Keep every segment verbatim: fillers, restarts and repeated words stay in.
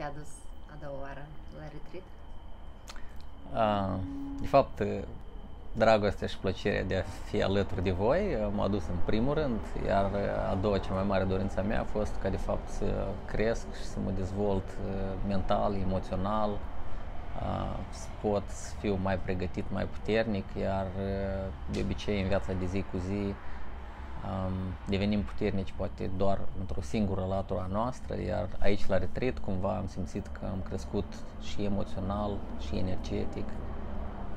te-a dus a doua oară la retreat? Uh, de fapt, dragostea și plăcerea de a fi alături de voi m-a dus în primul rând, iar a doua cea mai mare dorință a mea a fost ca de fapt să cresc și să mă dezvolt mental, emoțional, să pot să fiu mai pregătit, mai puternic, iar de obicei în viața de zi cu zi devenim puternici poate doar într-o singură latură a noastră, iar aici la retreat cumva am simțit că am crescut și emoțional, și energetic,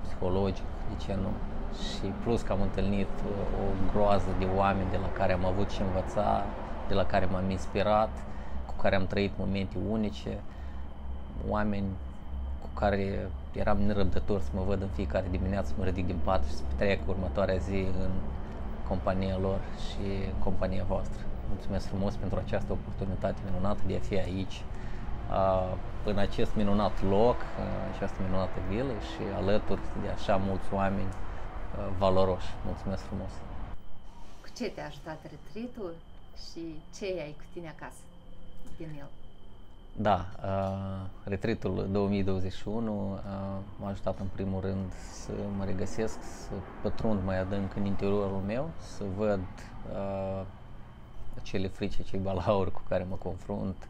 psihologic, de ce nu? Și plus că am întâlnit o groază de oameni de la care am avut și învățat, de la care m-am inspirat, cu care am trăit momente unice, oameni cu care eram nerăbdător să mă văd în fiecare dimineață, să mă ridic din pat și să petrec următoarea zi în compania lor și compania voastră. Mulțumesc frumos pentru această oportunitate minunată de a fi aici, în acest minunat loc, în această minunată vilă și alături de așa mulți oameni valoroși. Mulțumesc frumos! Cu ce te-a ajutat retreat-ul și ce ai cu tine acasă din el? Da, uh, retreat-ul două mii douăzeci și unu uh, m-a ajutat în primul rând să mă regăsesc, să pătrund mai adânc în interiorul meu, să văd uh, acele frici, acei balauri cu care mă confrunt,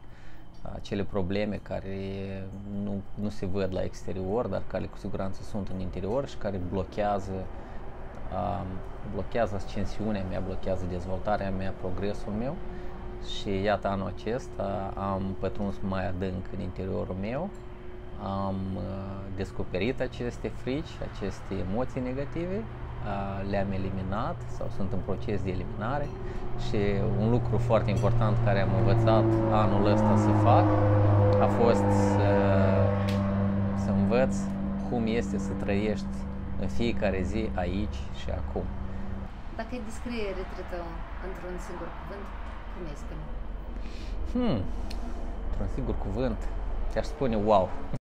acele probleme care nu, nu se văd la exterior, dar care cu siguranță sunt în interior și care blochează, uh, blochează ascensiunea mea, blochează dezvoltarea mea, progresul meu. Și iată, anul acesta am pătruns mai adânc în interiorul meu, am uh, descoperit aceste frici, aceste emoții negative, uh, le-am eliminat sau sunt în proces de eliminare și un lucru foarte important care am învățat anul ăsta să fac a fost să, să învăț cum este să trăiești în fiecare zi aici și acum. Dacă îi descrie retreat-ul într-un singur cuvânt, cum este? Hmm, într-un singur cuvânt, te-aș spune wow!